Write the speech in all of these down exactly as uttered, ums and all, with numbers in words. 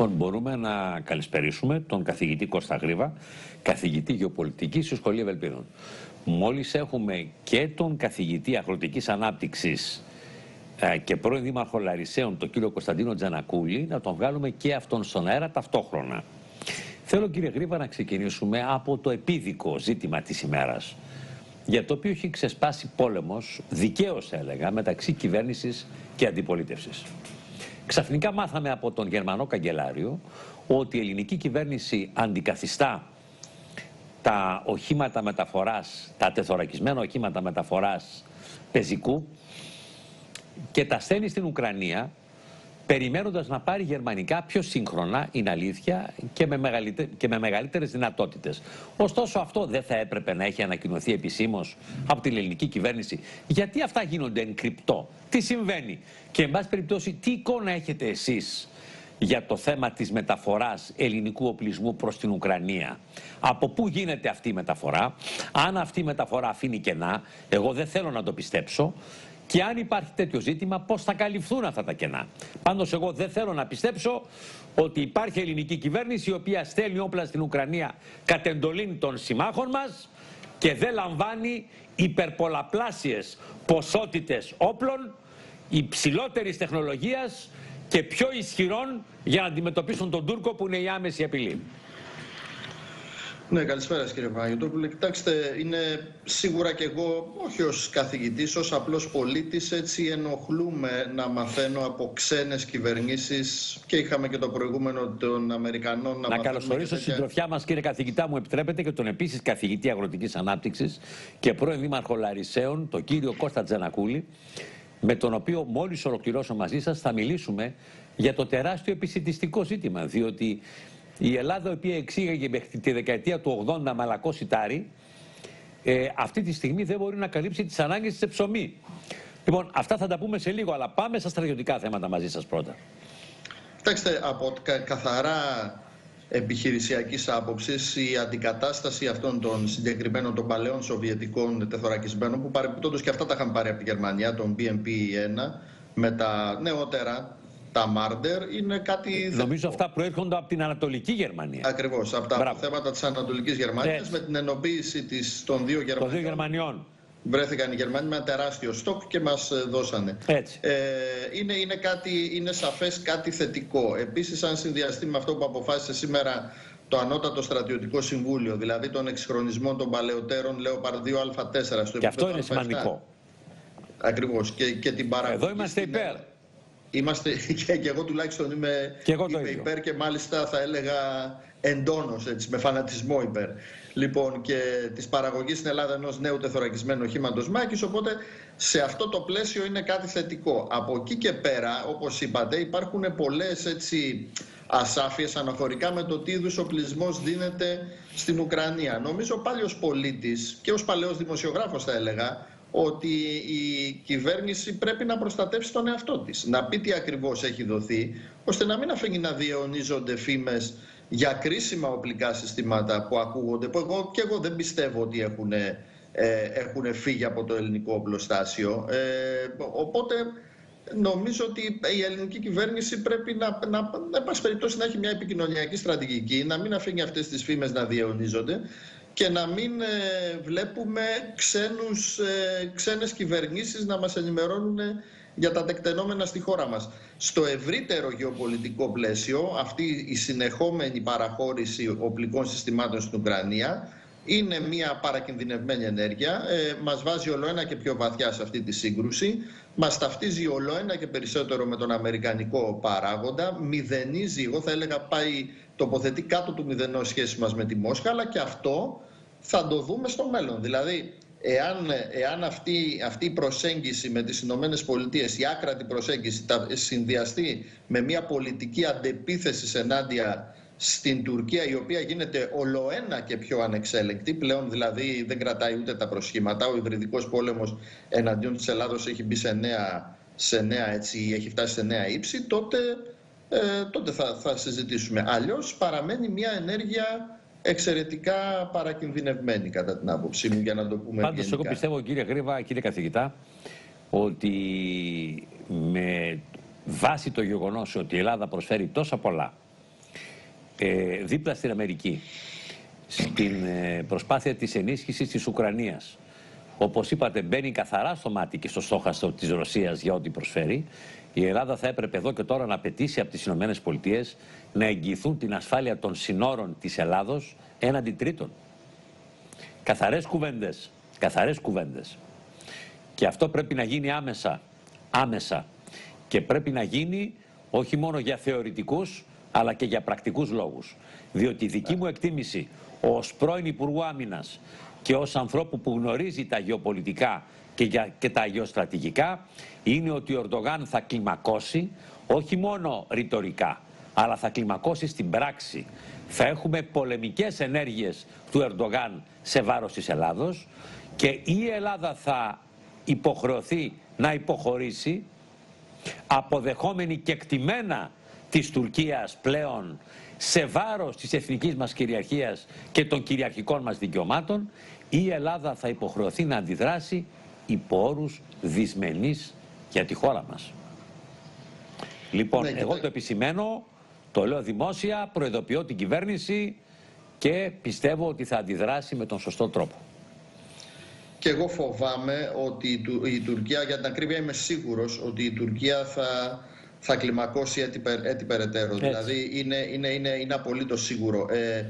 Λοιπόν, μπορούμε να καλησπερίσουμε τον καθηγητή Κώστα Γρήβα, καθηγητή γεωπολιτικής στη Σχολή Ευελπίδων. Μόλις έχουμε και τον καθηγητή αγροτικής ανάπτυξης και πρώην δήμαρχο Λαρισαίων, τον κύριο Κωνσταντίνο Τζανακούλη, να τον βγάλουμε και αυτόν στον αέρα ταυτόχρονα. Θέλω, κύριε Γρήβα, να ξεκινήσουμε από το επίδικο ζήτημα της ημέρας, για το οποίο έχει ξεσπάσει πόλεμος, δικαίως έλεγα, μεταξύ κυβέρνησης και αντιπολίτευσης. Ξαφνικά μάθαμε από τον Γερμανό καγκελάριο ότι η ελληνική κυβέρνηση αντικαθιστά τα οχήματα μεταφοράς, τα τεθωρακισμένα οχήματα μεταφοράς πεζικού και τα στέλνει στην Ουκρανία, περιμένοντας να πάρει γερμανικά πιο σύγχρονα, είναι αλήθεια, και με, μεγαλυτε... και με μεγαλύτερες δυνατότητες. Ωστόσο, αυτό δεν θα έπρεπε να έχει ανακοινωθεί επισήμως από την ελληνική κυβέρνηση? Γιατί αυτά γίνονται εν κρυπτό? Τι συμβαίνει? Και, εν πάση περιπτώσει, τι εικόνα έχετε εσείς για το θέμα της μεταφοράς ελληνικού οπλισμού προς την Ουκρανία? Από πού γίνεται αυτή η μεταφορά? Αν αυτή η μεταφορά αφήνει κενά, εγώ δεν θέλω να το πιστέψω. Και αν υπάρχει τέτοιο ζήτημα, πώς θα καλυφθούν αυτά τα κενά? Πάντως, εγώ δεν θέλω να πιστέψω ότι υπάρχει ελληνική κυβέρνηση η οποία στέλνει όπλα στην Ουκρανία κατ' εντολήν των συμμάχων μας και δεν λαμβάνει υπερπολαπλάσιες ποσότητες όπλων υψηλότερης τεχνολογίας και πιο ισχυρών για να αντιμετωπίσουν τον Τούρκο, που είναι η άμεση απειλή. Ναι, καλησπέρα κύριε Παναγιωτόπουλε. Κοιτάξτε, είναι σίγουρα και εγώ, όχι ως καθηγητής, ως απλός πολίτης, έτσι ενοχλούμε να μαθαίνω από ξένες κυβερνήσεις, και είχαμε και το προηγούμενο των Αμερικανών. Να, να καλωσορίσω στην συντροφιά μας, κύριε καθηγητά, μου επιτρέπετε, και τον επίσης καθηγητή αγροτικής ανάπτυξης και πρώην δήμαρχο Λαρισαίων, τον κύριο Κώστα Τζανακούλη, με τον οποίο μόλις ολοκληρώσω μαζί σας θα μιλήσουμε για το τεράστιο επισιτιστικό ζήτημα, διότι η Ελλάδα, η οποία εξήγαγε μέχρι τη δεκαετία του ογδόντα μαλακό σιτάρι, ε, αυτή τη στιγμή δεν μπορεί να καλύψει τις ανάγκες σε ψωμί. Λοιπόν, αυτά θα τα πούμε σε λίγο, αλλά πάμε στα στρατιωτικά θέματα μαζί σας πρώτα. Κοιτάξτε, από καθαρά επιχειρησιακής άποψης, η αντικατάσταση αυτών των συγκεκριμένων, των παλαιών σοβιετικών τεθωρακισμένων, που παρεμπιπτόντως και αυτά τα είχαν πάρει από τη Γερμανία, τον μπι εμ πι ένα, με τα νεότερα, τα Μάρντερ, είναι κάτι... Νομίζω αυτά προέρχονται από την Ανατολική Γερμανία. Ακριβώς, από τα θέματα της Ανατολικής Γερμανίας. Yes. Με την ενοποίηση της, των δύο Γερμανιών, δύο Γερμανιών βρέθηκαν οι Γερμανοί με ένα τεράστιο στόκ και μας δώσανε. Έτσι. Ε, είναι, είναι, κάτι, είναι σαφές κάτι θετικό. Επίσης, αν συνδυαστεί με αυτό που αποφάσισε σήμερα το Ανώτατο Στρατιωτικό Συμβούλιο, δηλαδή των εξυγχρονισμών των παλαιωτέρων Λεοπαρδίου Α τέσσερα στο... Και αυτό είναι σημαντικό. Ακριβώς. Και, και την παραγωγή. Εδώ είμαστε υπέρ. Είμαστε, και, και εγώ τουλάχιστον είμαι, και εγώ είμαι υπέρ, και μάλιστα θα έλεγα εντόνως, έτσι, με φανατισμό υπέρ. Λοιπόν, και της παραγωγής στην Ελλάδα ενός νέου τεθωρακισμένου οχήματος Μάκης, οπότε σε αυτό το πλαίσιο είναι κάτι θετικό. Από εκεί και πέρα, όπως είπατε, υπάρχουν πολλές, έτσι, ασάφειες αναφορικά με το τι είδους οπλισμός δίνεται στην Ουκρανία. Νομίζω πάλι ως πολίτης και ως παλαιός δημοσιογράφος θα έλεγα ότι η κυβέρνηση πρέπει να προστατεύσει τον εαυτό της, να πει τι ακριβώς έχει δοθεί, ώστε να μην αφήνει να διαιωνίζονται φήμες για κρίσιμα οπλικά συστήματα που ακούγονται, που εγώ, και εγώ δεν πιστεύω ότι έχουν, ε, έχουν φύγει από το ελληνικό οπλοστάσιο. Ε, οπότε νομίζω ότι η ελληνική κυβέρνηση πρέπει να, να, να, να έχει μια επικοινωνιακή στρατηγική, να μην αφήνει αυτές τις φήμες να διαιωνίζονται, και να μην ε, βλέπουμε ξένους, ε, ξένες κυβερνήσεις να μας ενημερώνουν για τα τεκτενόμενα στη χώρα μας. Στο ευρύτερο γεωπολιτικό πλαίσιο, αυτή η συνεχόμενη παραχώρηση οπλικών συστημάτων στην Ουκρανία είναι μια παρακινδυνευμένη ενέργεια. Ε, μας βάζει ολοένα και πιο βαθιά σε αυτή τη σύγκρουση. Μας ταυτίζει ολοένα και περισσότερο με τον αμερικανικό παράγοντα. Μηδενίζει, εγώ θα έλεγα, πάει, τοποθετεί κάτω του μηδενός σχέση μας με τη Μόσχα, αλλά και αυτό θα το δούμε στο μέλλον. Δηλαδή, εάν, εάν αυτή, αυτή η προσέγγιση με τις Ηνωμένες Πολιτείες, η άκρατη προσέγγιση, τα, συνδυαστεί με μια πολιτική αντεπίθεση ενάντια στην Τουρκία, η οποία γίνεται ολοένα και πιο ανεξέλεκτη, πλέον δηλαδή δεν κρατάει ούτε τα προσχήματα. Ο υβριδικός πόλεμος εναντίον της Ελλάδος έχει μπει σε νέα, σε νέα, έτσι, έχει φτάσει σε νέα ύψη, τότε, ε, τότε θα, θα συζητήσουμε. Αλλιώς παραμένει μια ενέργεια εξαιρετικά παρακινδυνευμένη, κατά την άποψή μου, για να το πούμε. Πάντως, εγώ πιστεύω, κύριε Γρήβα, κύριε καθηγητά, ότι με βάση το γεγονός ότι η Ελλάδα προσφέρει τόσα πολλά ε, δίπλα στην Αμερική, στην ε, προσπάθεια της ενίσχυσης της Ουκρανίας. Όπως είπατε, μπαίνει καθαρά στο μάτι και στο στόχαστρο της Ρωσίας για ό,τι προσφέρει. Η Ελλάδα θα έπρεπε εδώ και τώρα να απαιτήσει από τις Ηνωμένες Πολιτείες να εγγυηθούν την ασφάλεια των συνόρων της Ελλάδος έναντι τρίτων. Καθαρές κουβέντες. Καθαρές κουβέντες. Και αυτό πρέπει να γίνει άμεσα. Άμεσα. Και πρέπει να γίνει όχι μόνο για θεωρητικούς, αλλά και για πρακτικούς λόγους. Διότι η δική μου εκτίμηση ως πρώην Υπουργού Άμυνας και ως ανθρώπου που γνωρίζει τα γεωπολιτικά και, για, και τα γεωστρατηγικά είναι ότι ο Ερντογάν θα κλιμακώσει όχι μόνο ρητορικά, αλλά θα κλιμακώσει στην πράξη. Θα έχουμε πολεμικές ενέργειες του Ερντογάν σε βάρος της Ελλάδος και η Ελλάδα θα υποχρεωθεί να υποχωρήσει, αποδεχόμενη και εκτιμένα της Τουρκίας πλέον σε βάρος της εθνικής μας κυριαρχίας και των κυριαρχικών μας δικαιωμάτων, η Ελλάδα θα υποχρεωθεί να αντιδράσει υπό όρους δυσμενείς για τη χώρα μας. Λοιπόν, ναι, εγώ το επισημαίνω, το λέω δημόσια, προειδοποιώ την κυβέρνηση και πιστεύω ότι θα αντιδράσει με τον σωστό τρόπο. Και εγώ φοβάμαι ότι η, Του, η Τουρκία, για την ακρίβεια είμαι σίγουρος, ότι η Τουρκία θα... θα κλιμακώσει έτσι, έτσι περαιτέρω. Έτσι. Δηλαδή είναι, είναι, είναι, είναι απολύτως σίγουρο. Ε,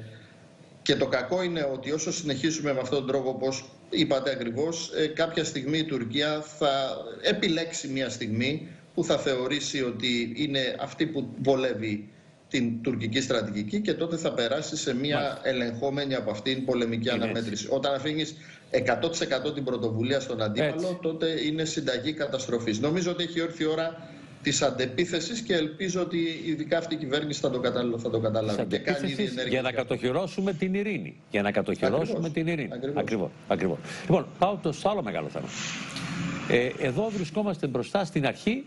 και το κακό είναι ότι όσο συνεχίσουμε με αυτόν τον τρόπο, όπως είπατε ακριβώς, ε, κάποια στιγμή η Τουρκία θα επιλέξει μια στιγμή που θα θεωρήσει ότι είναι αυτή που βολεύει την τουρκική στρατηγική και τότε θα περάσει σε μια Μάλιστα. ελεγχόμενη από αυτήν πολεμική είναι αναμέτρηση. Έτσι. Όταν αφήνεις εκατό τοις εκατό την πρωτοβουλία στον αντίπαλο, έτσι, τότε είναι συνταγή καταστροφής. Νομίζω ότι έχει έρθει η ώρα της αντεπίθεσης και ελπίζω ότι ειδικά αυτή η κυβέρνηση θα το, καταλα... θα το καταλάβει. Και κάνει για να κατοχυρώσουμε την ειρήνη. Για να κατοχυρώσουμε Ακριβώς. την ειρήνη. Ακριβώς. Ακριβώς. Ακριβώς. Λοιπόν, πάω στο άλλο μεγάλο θέμα. Ε, εδώ βρισκόμαστε μπροστά στην αρχή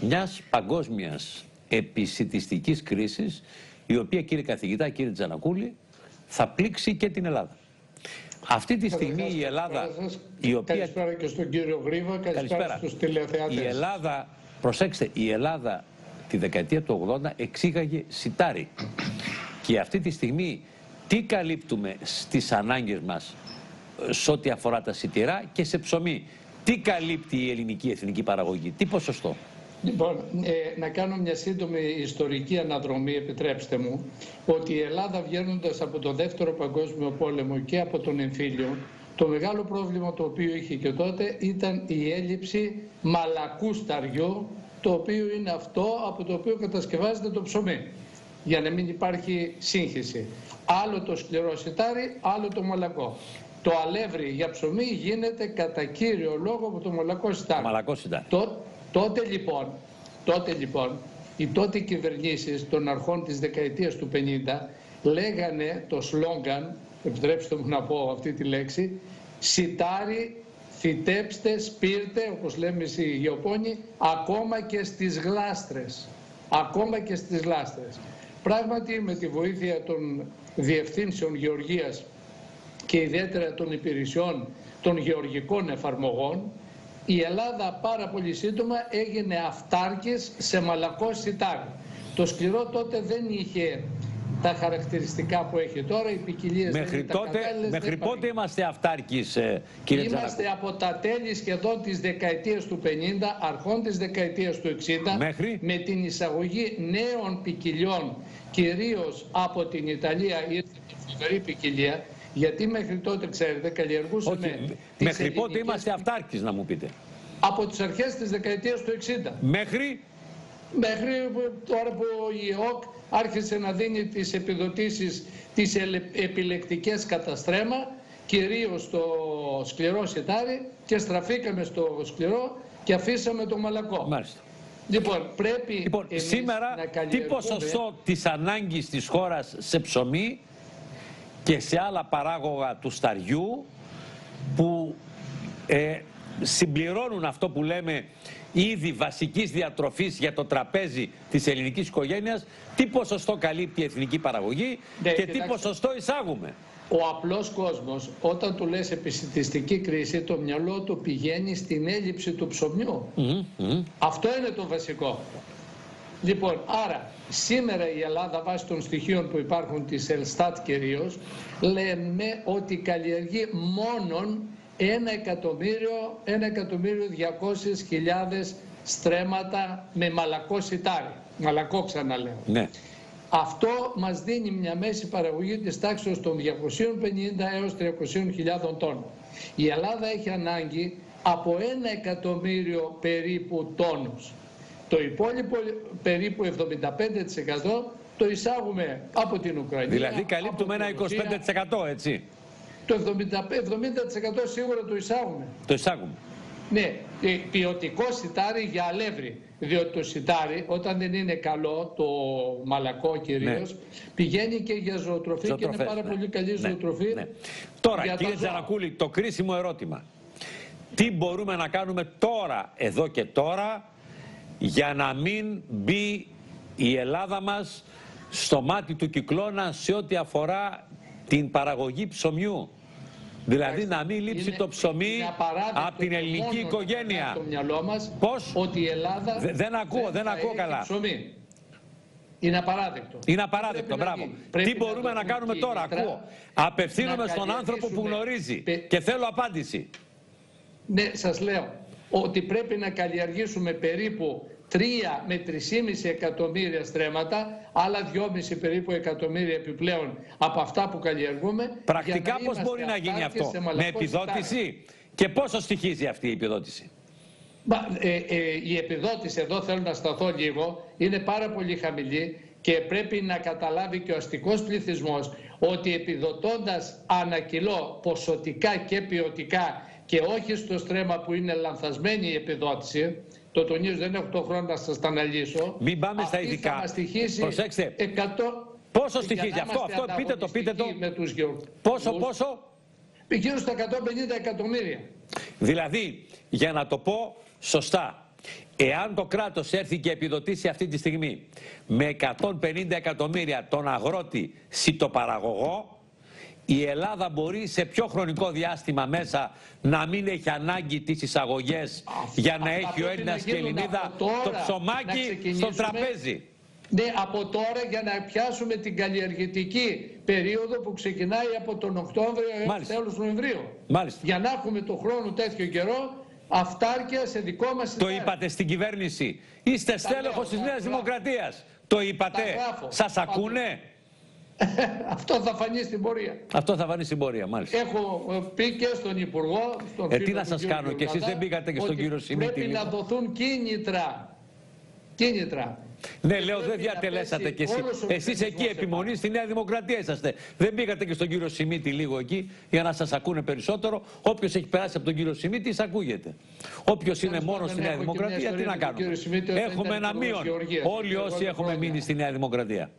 μιας παγκόσμιας επισιτιστικής κρίσης, η οποία, κύριε καθηγητά, κύριε Τζανακούλη, θα πλήξει και την Ελλάδα. Αυτή τη στιγμή η Ελλάδα... Η οποία... Καλησπέρα και στον κύριο Γρήβα, καλησπέρα στους τηλεθεατές. Η Ελλάδα... Προσέξτε, η Ελλάδα τη δεκαετία του ογδόντα εξήγαγε σιτάρι. Και αυτή τη στιγμή τι καλύπτουμε στις ανάγκες μας σε ό,τι αφορά τα σιτηρά και σε ψωμί. Τι καλύπτει η ελληνική εθνική παραγωγή, τι ποσοστό. Λοιπόν, ε, να κάνω μια σύντομη ιστορική αναδρομή, επιτρέψτε μου, ότι η Ελλάδα βγαίνοντας από τον Δεύτερο Παγκόσμιο Πόλεμο και από τον εμφύλιο, το μεγάλο πρόβλημα το οποίο είχε και τότε ήταν η έλλειψη μαλακού σταριού, το οποίο είναι αυτό από το οποίο κατασκευάζεται το ψωμί, για να μην υπάρχει σύγχυση. Άλλο το σκληρό σιτάρι, άλλο το μαλακό. Το αλεύρι για ψωμί γίνεται κατά κύριο λόγο από το μαλακό σιτάρι. Μαλακό σιτάρι. Τότε, τότε, λοιπόν, τότε λοιπόν, οι τότε κυβερνήσεις των αρχών της δεκαετίας του πενήντα λέγανε το σλόγγαν, επιτρέψτε μου να πω αυτή τη λέξη, σιτάρι, φυτέψτε, σπίρτε, όπως λέμε οι γεωπόνοι, ακόμα και στις γλάστρες. Ακόμα και στις γλάστρες. Πράγματι, με τη βοήθεια των διευθύνσεων γεωργίας και ιδιαίτερα των υπηρεσιών των γεωργικών εφαρμογών, η Ελλάδα πάρα πολύ σύντομα έγινε αυτάρκης σε μαλακό σιτάρι. Το σκληρό τότε δεν είχε τα χαρακτηριστικά που έχει τώρα, οι ποικιλίες μέχρι δεν είναι τότε, τα κατάλληλες. Μέχρι πότε είμαστε αυτάρκης, κύριε Τζανακούλη? Είμαστε από τα τέλη σχεδόν της δεκαετίας του πενήντα, αρχών της δεκαετίας του εξήντα, μέχρι... με την εισαγωγή νέων ποικιλιών, κυρίως από την Ιταλία, ήρθε η φοβερή ποικιλία, γιατί μέχρι τότε, ξέρετε, καλλιεργούσαμε... Όχι, με, μέχρι ελληνικές... πότε είμαστε αυτάρκης, να μου πείτε. Από τις αρχές της δεκαετίας του εξήντα. Μέχρι... Μέχρι τώρα που η ΟΚ άρχισε να δίνει τις επιδοτήσεις, τις επιλεκτικές καταστρέμα, κυρίως στο σκληρό σιτάρι, και στραφήκαμε στο σκληρό και αφήσαμε το μαλακό. Μάλιστα. Λοιπόν, πρέπει λοιπόν, εμείς σήμερα να καλλιεργούμε... Τι ποσοστό της ανάγκης της χώρας σε ψωμί και σε άλλα παράγωγα του σταριού που ε, συμπληρώνουν αυτό που λέμε... Ήδη βασικής διατροφής για το τραπέζι της ελληνικής οικογένειας, τι ποσοστό καλύπτει η εθνική παραγωγή ναι, και τι ποσοστό εισάγουμε. Ο απλός κόσμος, όταν του λες επισιτιστική κρίση, το μυαλό του πηγαίνει στην έλλειψη του ψωμιού. Mm-hmm. Αυτό είναι το βασικό. Λοιπόν, άρα σήμερα η Ελλάδα βάσει των στοιχείων που υπάρχουν της Ελστάτ κυρίως λέμε ότι καλλιεργεί μόνον ένα εκατομμύριο, ένα εκατομμύριο διακόσιες χιλιάδες στρέμματα με μαλακό σιτάρι. Μαλακό ξαναλέω. Ναι. Αυτό μας δίνει μια μέση παραγωγή της τάξης των διακόσιες πενήντα έως τριακόσιες χιλιάδες τόνων. Η Ελλάδα έχει ανάγκη από ένα εκατομμύριο περίπου τόνους. Το υπόλοιπο περίπου εβδομήντα πέντε τοις εκατό το εισάγουμε από την Ουκρανία. Δηλαδή καλύπτουμε ένα είκοσι πέντε τοις εκατό, έτσι. Το εβδομήντα πέντε τοις εκατό σίγουρα το εισάγουμε. Το εισάγουμε. Ναι, ποιοτικό σιτάρι για αλεύρι. Διότι το σιτάρι όταν δεν είναι καλό, το μαλακό κυρίως, ναι, πηγαίνει και για ζωοτροφή και είναι πάρα, ναι, πολύ καλή ζωοτροφή. Ναι. Ναι. Τώρα κύριε Τζανακούλη, το κρίσιμο ερώτημα. Τι μπορούμε να κάνουμε τώρα, εδώ και τώρα, για να μην μπει η Ελλάδα μας στο μάτι του κυκλώνα σε ό,τι αφορά την παραγωγή ψωμιού. Δηλαδή να μην λείψει είναι, το ψωμί από την ελληνική οικογένεια. Το μυαλό μας, πώς? Ότι η Ελλάδα Δε, δεν ακούω, δεν, δεν ακούω καλά. Ψωμί. Είναι απαράδεκτο. Είναι απαράδεκτο, μπράβο. Τι μπορούμε να, να, να κάνουμε τώρα, ακούω. Απευθύνομαι στον άνθρωπο που γνωρίζει πε... και θέλω απάντηση. Ναι, σας λέω ότι πρέπει να καλλιεργήσουμε περίπου τρία με τρία κόμμα πέντε εκατομμύρια στρέμματα, άλλα δυόμισι περίπου εκατομμύρια επιπλέον από αυτά που καλλιεργούμε. Πρακτικά πώς μπορεί να γίνει αυτό, με επιδότηση και πόσο στοιχίζει αυτή η επιδότηση? Μα, ε, ε, η επιδότηση, εδώ θέλω να σταθώ λίγο, είναι πάρα πολύ χαμηλή και πρέπει να καταλάβει και ο αστικός πληθυσμός ότι επιδοτώντας ανακυλό ποσοτικά και ποιοτικά και όχι στο στρέμμα που είναι λανθασμένη η επιδότηση, το τονίζω, δεν έχω τον χρόνο να σας τα αναλύσω. Μην πάμε αυτή στα ειδικά. Προσέξτε. εκατό... Πόσο στοιχίζει αυτό, αυτό πείτε το, πείτε το. Με τους πόσο, πόσο. Γύρω στα εκατόν πενήντα εκατομμύρια. Δηλαδή, για να το πω σωστά, εάν το κράτος έρθει και επιδοτήσει αυτή τη στιγμή με εκατόν πενήντα εκατομμύρια τον αγρότη σιτοπαραγωγό, η Ελλάδα μπορεί σε πιο χρονικό διάστημα μέσα να μην έχει ανάγκη τις εισαγωγές για να έχει ο Έλληνας και η Ελληνίδα το ψωμάκι στο τραπέζι. Ναι, από τώρα για να πιάσουμε την καλλιεργητική περίοδο που ξεκινάει από τον Οκτώβριο έως τέλος Νοεμβρίου. Μάλιστα. Για να έχουμε το χρόνο τέτοιο καιρό αυτάρκεια σε δικό μας. Το είπατε στην κυβέρνηση. Είστε στέλεχος της Νέας Δημοκρατίας. Το είπατε. Σας ακούνε. Αυτό θα φανεί στην πορεία. Αυτό θα φανεί στην πορεία, μάλιστα. Έχω πει και στον Υπουργό. Στον ε, τι να σας κάνω, Υπουργάτα, και εσείς δεν πήγατε και στον κύριο Σιμίτη. Πρέπει να δοθούν κίνητρα. Κίνητρα. Ναι, λέω, δεν διατελέσατε κι εσείς. Εσείς εκεί επιμονείς στη Νέα Δημοκρατία είσαστε. Δεν πήγατε και στον κύριο Σιμίτη λίγο εκεί για να σας ακούνε περισσότερο. Όποιος έχει περάσει από τον κύριο Σιμίτη, ακούγεται. Όποιος είναι μόνος στη Νέα Δημοκρατία, τι να κάνουμε. Έχουμε ένα μείον. Όλοι όσοι έχουμε μείνει στη Νέα Δημοκρατία.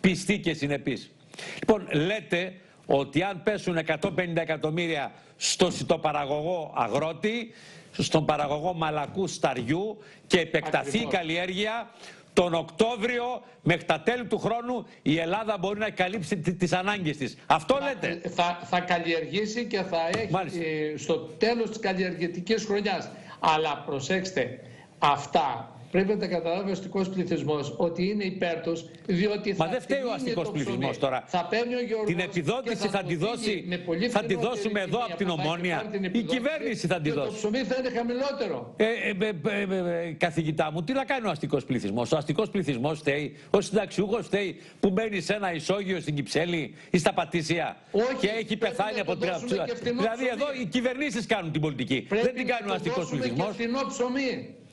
Πιστοί και συνεπείς. Λοιπόν, λέτε ότι αν πέσουν εκατόν πενήντα εκατομμύρια στο σιτοπαραγωγό αγρότη, στον παραγωγό μαλακού σταριού και επεκταθεί Ακριβώς. η καλλιέργεια, τον Οκτώβριο μέχρι τα τέλη του χρόνου η Ελλάδα μπορεί να καλύψει τις ανάγκες της. Αυτό θα, λέτε. Θα, θα καλλιεργήσει και θα έχει Μάλιστα. στο τέλος της καλλιεργητικής χρονιάς. Αλλά προσέξτε, αυτά πρέπει να τα καταλάβει ο αστικός πληθυσμός ότι είναι υπέρτος, διότι Μα θα δεν φταίει ο αστικός πληθυσμός τώρα. Θα ο την επιδότηση θα, θα τη δώσει, θα τη δώσουμε εδώ από την Ομόνια. Η κυβέρνηση θα τη δώσει. Το ψωμί θα είναι χαμηλότερο. Ε, ε, ε, ε, ε, καθηγητά μου, τι να κάνει ο αστικός πληθυσμός? Ο αστικός πληθυσμός φταίει, ο συνταξιούχος φταίει που μπαίνει σε ένα ισόγειο στην Κυψέλη ή στα Πατήσια και έχει πεθάνει από τρία ψωμί. Δηλαδή εδώ οι κυβερνήσεις κάνουν την πολιτική. Δεν την κάνει ο αστικός πληθυσμός.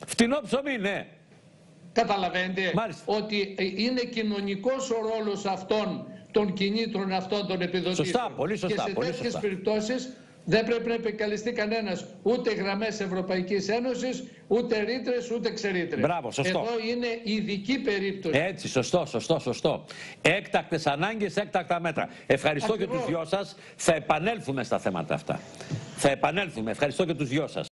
Φτηνό ψωμί, ναι. Καταλαβαίνετε Μάλιστα. ότι είναι κοινωνικός ο ρόλος αυτών των κινήτρων αυτών των επιδοτήσεων. Σωστά, πολύ σωστά. Και σε τέτοιες περιπτώσεις δεν πρέπει να επικαλιστεί κανένας ούτε γραμμές Ευρωπαϊκής Ένωσης, ούτε ρήτρες, ούτε ξερήτρες. Μπράβο, σωστό. Εδώ είναι ειδική περίπτωση. Έτσι, σωστό, σωστό, σωστό. Έκτακτες ανάγκες, έκτακτα μέτρα. Ευχαριστώ Ακριβώς. και τους δυο σας. Θα επανέλθουμε στα θέματα αυτά. Θα επανέλθουμε. Ευχαριστώ και τους δυο σας.